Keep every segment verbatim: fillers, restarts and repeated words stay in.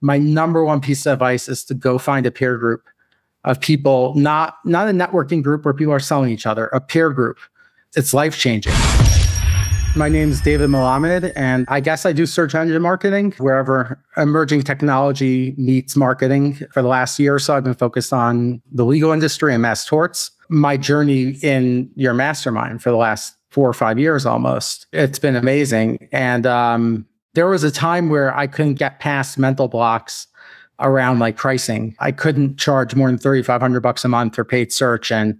my number one piece of advice is to go find a peer group of people, not, not a networking group where people are selling each other, a peer group. It's life-changing. My name is David Malamed, and I guess I do search engine marketing wherever emerging technology meets marketing. For the last year or so, I've been focused on the legal industry and mass torts. My journey in your mastermind for the last four or five years almost, it's been amazing. And um, there was a time where I couldn't get past mental blocks around like pricing. I couldn't charge more than thirty-five hundred bucks a month for paid search. And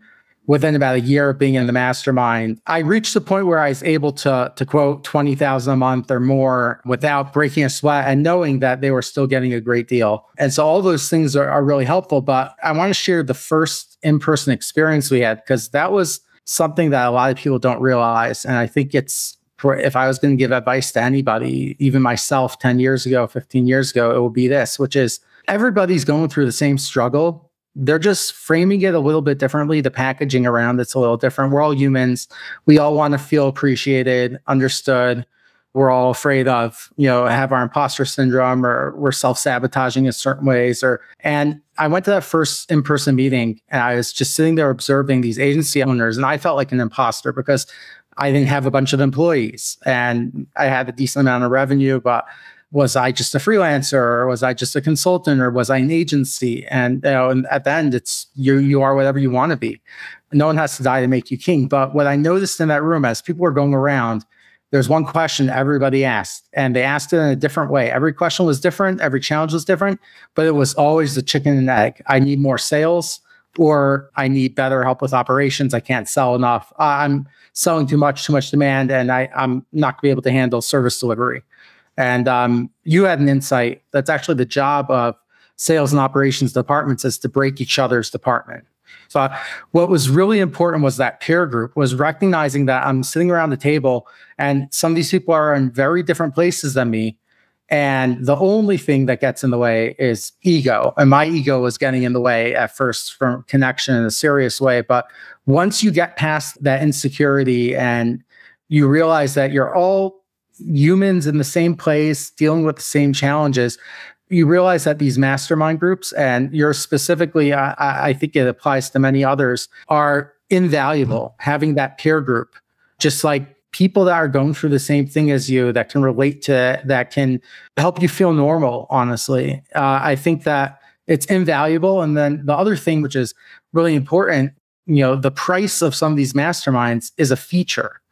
within about a year of being in the mastermind, I reached the point where I was able to, to quote twenty thousand a month or more without breaking a sweat and knowing that they were still getting a great deal. And so all those things are, are really helpful. But I want to share the first in-person experience we had, because that was something that a lot of people don't realize. And I think it's, if I was going to give advice to anybody, even myself ten years ago, fifteen years ago, it would be this, which is everybody's going through the same struggle. They're just framing it a little bit differently. The packaging around it's a little different. We're all humans. We all want to feel appreciated, understood. We're all afraid of, you know, have our imposter syndrome, or we're self-sabotaging in certain ways. Or and I went to that first in-person meeting, and I was just sitting there observing these agency owners, and I felt like an imposter because I didn't have a bunch of employees and I had a decent amount of revenue, but was I just a freelancer, or was I just a consultant, or was I an agency? And, you know, and at the end, it's you, you are whatever you want to be. No one has to die to make you king. But what I noticed in that room as people were going around, there's one question everybody asked, and they asked it in a different way. Every question was different. Every challenge was different, but it was always the chicken and egg. I need more sales, or I need better help with operations. I can't sell enough. I'm selling too much, too much demand, and I, I'm not going to be able to handle service delivery. And um, you had an insight. That's actually the job of sales and operations departments, is to break each other's department. So uh, what was really important was that peer group, was recognizing that I'm sitting around the table and some of these people are in very different places than me. And the only thing that gets in the way is ego. And my ego was getting in the way at first from connection in a serious way. But once you get past that insecurity and you realize that you're all humans in the same place, dealing with the same challenges, you realize that these mastermind groups, and you're specifically, I, I think it applies to many others, are invaluable. Having that peer group, just like people that are going through the same thing as you, that can relate to, that can help you feel normal, honestly. Uh, I think that it's invaluable. And then the other thing, which is really important, you know, the price of some of these masterminds is a feature.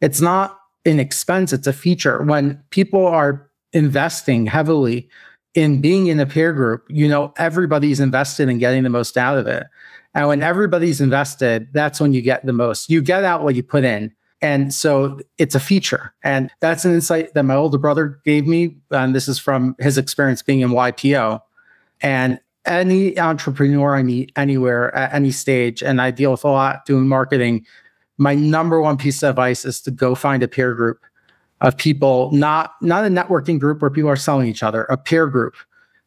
It's not an expense, it's a feature. When people are investing heavily in being in a peer group, you know, everybody's invested in getting the most out of it. And when everybody's invested, that's when you get the most. You get out what you put in. And so it's a feature. And that's an insight that my older brother gave me. And this is from his experience being in Y P O. And any entrepreneur I meet anywhere at any stage, and I deal with a lot doing marketing, my number one piece of advice is to go find a peer group of people, not, not a networking group where people are selling each other, a peer group.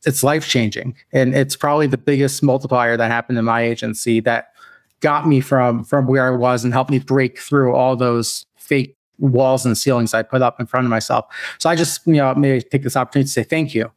It's life-changing. And it's probably the biggest multiplier that happened in my agency that got me from, from where I was and helped me break through all those fake walls and ceilings I put up in front of myself. So I just, you know, maybe take this opportunity to say thank you